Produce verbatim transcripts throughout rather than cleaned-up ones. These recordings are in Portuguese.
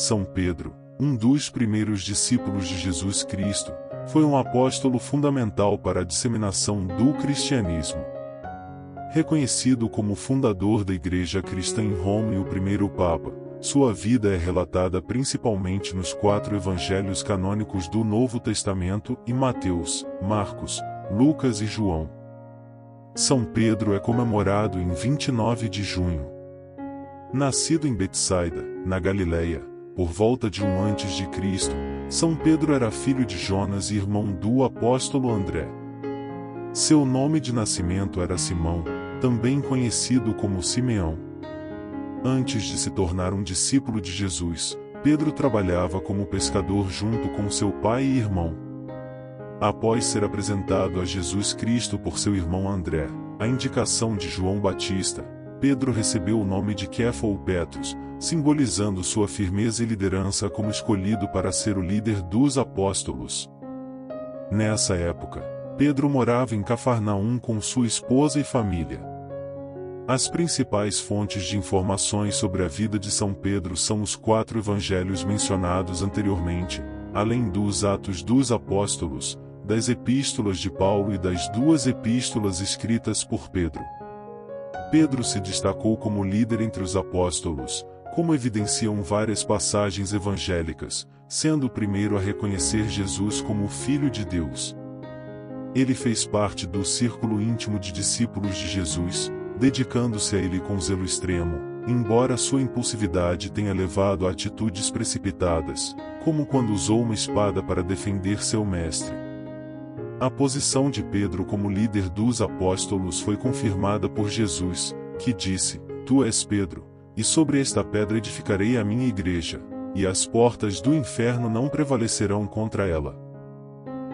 São Pedro, um dos primeiros discípulos de Jesus Cristo, foi um apóstolo fundamental para a disseminação do cristianismo. Reconhecido como fundador da Igreja Cristã em Roma e o primeiro Papa, sua vida é relatada principalmente nos quatro evangelhos canônicos do Novo Testamento e Mateus, Marcos, Lucas e João. São Pedro é comemorado em vinte e nove de junho. Nascido em Betsaida, na Galileia, por volta de um antes de Cristo, São Pedro era filho de Jonas e irmão do apóstolo André. Seu nome de nascimento era Simão, também conhecido como Simeão. Antes de se tornar um discípulo de Jesus, Pedro trabalhava como pescador junto com seu pai e irmão. Após ser apresentado a Jesus Cristo por seu irmão André, à indicação de João Batista, Pedro recebeu o nome de Kefa ou Petrus, simbolizando sua firmeza e liderança como escolhido para ser o líder dos apóstolos. Nessa época, Pedro morava em Cafarnaum com sua esposa e família. As principais fontes de informações sobre a vida de São Pedro são os quatro evangelhos mencionados anteriormente, além dos Atos dos Apóstolos, das Epístolas de Paulo e das duas epístolas escritas por Pedro. Pedro se destacou como líder entre os apóstolos, como evidenciam várias passagens evangélicas, sendo o primeiro a reconhecer Jesus como o Filho de Deus. Ele fez parte do círculo íntimo de discípulos de Jesus, dedicando-se a ele com zelo extremo, embora sua impulsividade tenha levado a atitudes precipitadas, como quando usou uma espada para defender seu mestre. A posição de Pedro como líder dos apóstolos foi confirmada por Jesus, que disse: "Tu és Pedro, e sobre esta pedra edificarei a minha igreja, e as portas do inferno não prevalecerão contra ela.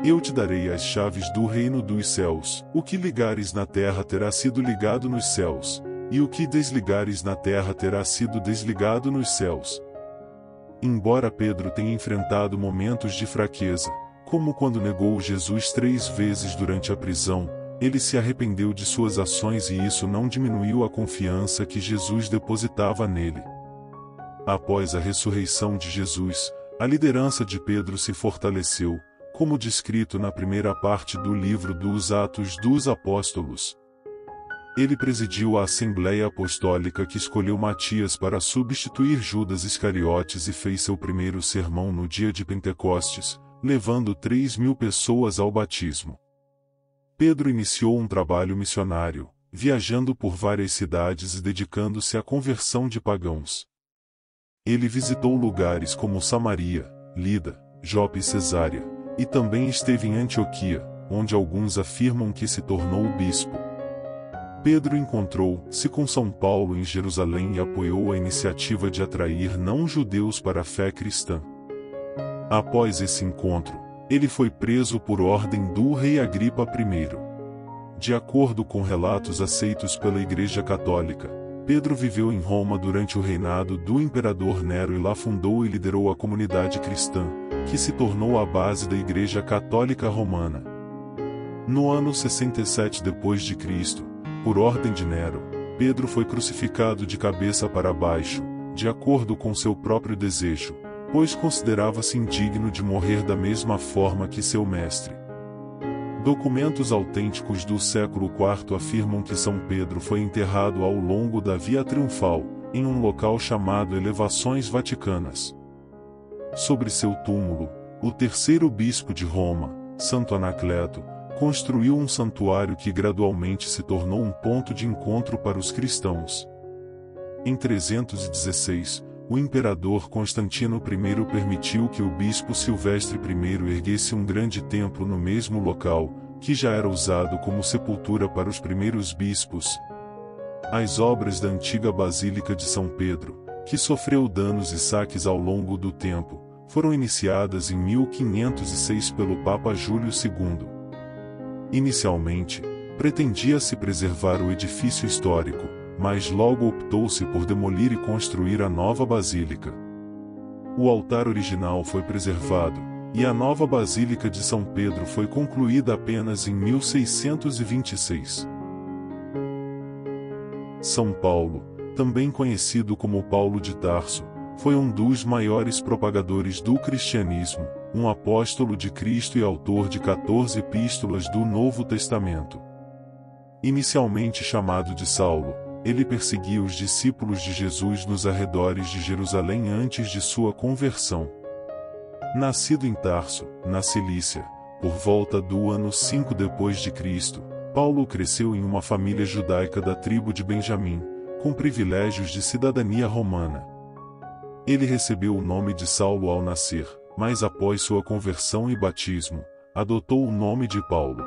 Eu te darei as chaves do reino dos céus, o que ligares na terra terá sido ligado nos céus, e o que desligares na terra terá sido desligado nos céus." Embora Pedro tenha enfrentado momentos de fraqueza, como quando negou Jesus três vezes durante a prisão, ele se arrependeu de suas ações e isso não diminuiu a confiança que Jesus depositava nele. Após a ressurreição de Jesus, a liderança de Pedro se fortaleceu, como descrito na primeira parte do livro dos Atos dos Apóstolos. Ele presidiu a Assembleia Apostólica que escolheu Matias para substituir Judas Iscariotes e fez seu primeiro sermão no dia de Pentecostes, levando três mil pessoas ao batismo. Pedro iniciou um trabalho missionário, viajando por várias cidades e dedicando-se à conversão de pagãos. Ele visitou lugares como Samaria, Lida, Jope e Cesareia, e também esteve em Antioquia, onde alguns afirmam que se tornou o bispo. Pedro encontrou-se com São Paulo em Jerusalém e apoiou a iniciativa de atrair não-judeus para a fé cristã. Após esse encontro, ele foi preso por ordem do rei Agripa I. De acordo com relatos aceitos pela Igreja Católica, Pedro viveu em Roma durante o reinado do imperador Nero e lá fundou e liderou a comunidade cristã, que se tornou a base da Igreja Católica Romana. No ano sessenta e sete depois de Cristo, por ordem de Nero, Pedro foi crucificado de cabeça para baixo, de acordo com seu próprio desejo, pois considerava-se indigno de morrer da mesma forma que seu mestre. Documentos autênticos do século quarto afirmam que São Pedro foi enterrado ao longo da Via Triunfal, em um local chamado Elevações Vaticanas. Sobre seu túmulo, o terceiro bispo de Roma, Santo Anacleto, construiu um santuário que gradualmente se tornou um ponto de encontro para os cristãos. Em trezentos e dezesseis, o imperador Constantino I permitiu que o bispo Silvestre I erguesse um grande templo no mesmo local, que já era usado como sepultura para os primeiros bispos. As obras da antiga Basílica de São Pedro, que sofreu danos e saques ao longo do tempo, foram iniciadas em mil quinhentos e seis pelo Papa Júlio segundo. Inicialmente, pretendia-se preservar o edifício histórico, mas logo optou-se por demolir e construir a nova basílica. O altar original foi preservado, e a nova Basílica de São Pedro foi concluída apenas em mil seiscentos e vinte e seis. São Paulo, também conhecido como Paulo de Tarso, Foi um dos maiores propagadores do cristianismo, um apóstolo de Cristo e autor de quatorze epístolas do Novo Testamento. Inicialmente chamado de Saulo, ele perseguia os discípulos de Jesus nos arredores de Jerusalém antes de sua conversão. Nascido em Tarso, na Cilícia, por volta do ano cinco depois de Cristo, Paulo cresceu em uma família judaica da tribo de Benjamim, com privilégios de cidadania romana. Ele recebeu o nome de Saulo ao nascer, mas após sua conversão e batismo, adotou o nome de Paulo.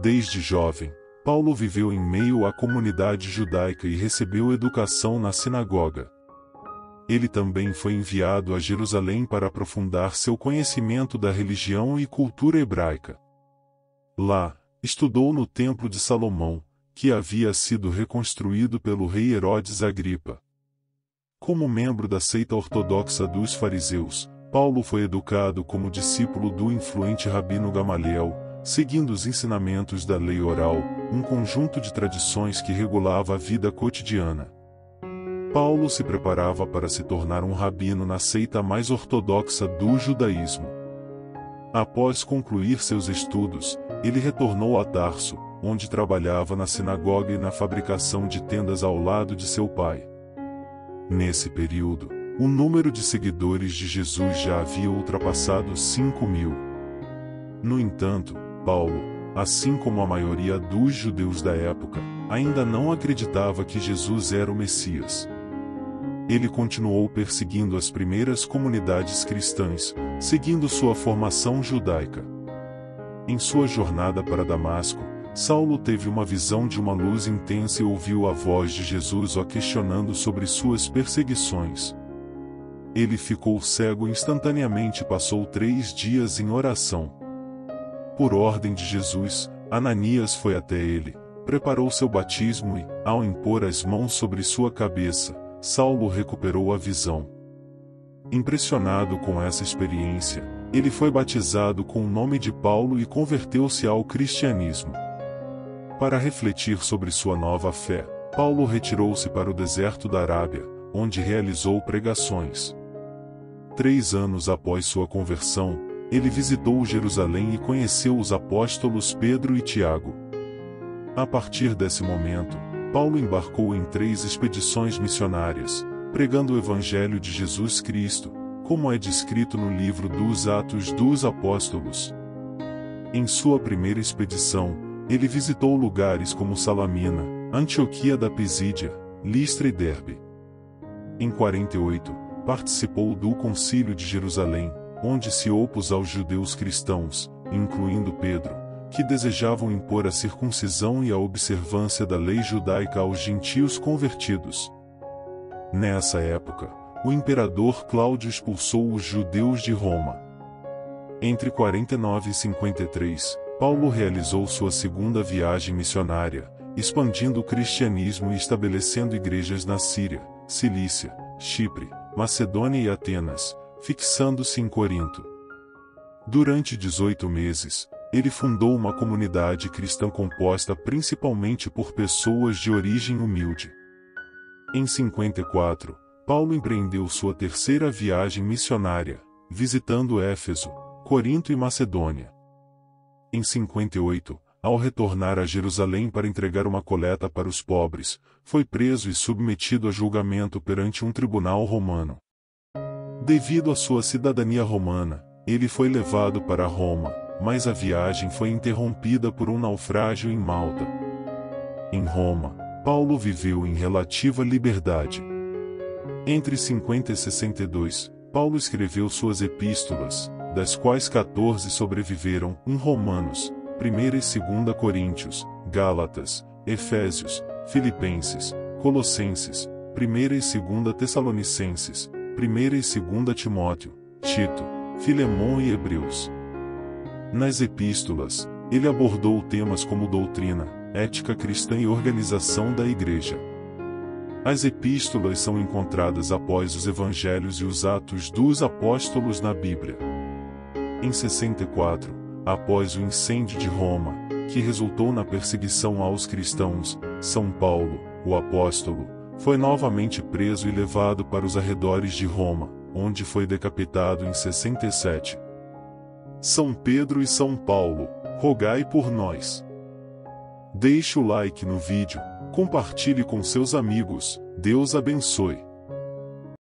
Desde jovem, Paulo viveu em meio à comunidade judaica e recebeu educação na sinagoga. Ele também foi enviado a Jerusalém para aprofundar seu conhecimento da religião e cultura hebraica. Lá, estudou no Templo de Salomão, que havia sido reconstruído pelo rei Herodes Agripa. Como membro da seita ortodoxa dos fariseus, Paulo foi educado como discípulo do influente Rabino Gamaliel, seguindo os ensinamentos da lei oral, um conjunto de tradições que regulava a vida cotidiana. Paulo se preparava para se tornar um rabino na seita mais ortodoxa do judaísmo. Após concluir seus estudos, ele retornou a Tarso, onde trabalhava na sinagoga e na fabricação de tendas ao lado de seu pai. Nesse período, o número de seguidores de Jesus já havia ultrapassado cinco mil. No entanto, Paulo, assim como a maioria dos judeus da época, ainda não acreditava que Jesus era o Messias. Ele continuou perseguindo as primeiras comunidades cristãs, seguindo sua formação judaica. Em sua jornada para Damasco, Saulo teve uma visão de uma luz intensa e ouviu a voz de Jesus o questionando sobre suas perseguições. Ele ficou cego e instantaneamente passou três dias em oração. Por ordem de Jesus, Ananias foi até ele, preparou seu batismo e, ao impor as mãos sobre sua cabeça, Saulo recuperou a visão. Impressionado com essa experiência, ele foi batizado com o nome de Paulo e converteu-se ao cristianismo. Para refletir sobre sua nova fé, Paulo retirou-se para o deserto da Arábia, onde realizou pregações. Três anos após sua conversão, ele visitou Jerusalém e conheceu os apóstolos Pedro e Tiago. A partir desse momento, Paulo embarcou em três expedições missionárias, pregando o Evangelho de Jesus Cristo, como é descrito no livro dos Atos dos Apóstolos. Em sua primeira expedição, ele visitou lugares como Salamina, Antioquia da Pisídia, Listra e Derbe. Em quarenta e oito, participou do Concílio de Jerusalém, onde se opôs aos judeus cristãos, incluindo Pedro, que desejavam impor a circuncisão e a observância da lei judaica aos gentios convertidos. Nessa época, o imperador Cláudio expulsou os judeus de Roma. Entre quarenta e nove e cinquenta e três, Paulo realizou sua segunda viagem missionária, expandindo o cristianismo e estabelecendo igrejas na Síria, Cilícia, Chipre, Macedônia e Atenas, fixando-se em Corinto. Durante dezoito meses, ele fundou uma comunidade cristã composta principalmente por pessoas de origem humilde. Em cinquenta e quatro, Paulo empreendeu sua terceira viagem missionária, visitando Éfeso, Corinto e Macedônia. Em cinquenta e oito, ao retornar a Jerusalém para entregar uma coleta para os pobres, foi preso e submetido a julgamento perante um tribunal romano. Devido à sua cidadania romana, ele foi levado para Roma, mas a viagem foi interrompida por um naufrágio em Malta. Em Roma, Paulo viveu em relativa liberdade. Entre cinquenta e sessenta e dois, Paulo escreveu suas epístolas, das quais quatorze sobreviveram, um Romanos, primeira e segunda Coríntios, Gálatas, Efésios, Filipenses, Colossenses, primeira e segunda Tessalonicenses, primeira e segunda Timóteo, Tito, Filemão e Hebreus. Nas epístolas, ele abordou temas como doutrina, ética cristã e organização da igreja. As epístolas são encontradas após os evangelhos e os Atos dos Apóstolos na Bíblia. Em sessenta e quatro, após o incêndio de Roma, que resultou na perseguição aos cristãos, São Paulo, o apóstolo, Foi novamente preso e levado para os arredores de Roma, onde foi decapitado em sessenta e sete. São Pedro e São Paulo, rogai por nós. Deixe o like no vídeo, compartilhe com seus amigos, Deus abençoe.